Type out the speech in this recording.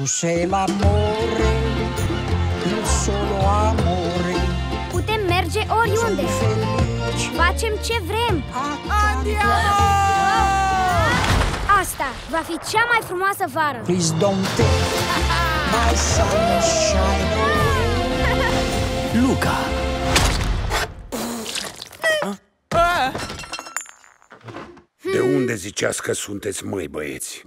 Tu sei l'amore, il solo amore. Putem merge oriunde. Facem ce vrem. Andiamo! Asta va fi cea mai frumoasă vară. Please don't take my sunshine away. Luca. De unde ziceați că sunteți, măi, băieți?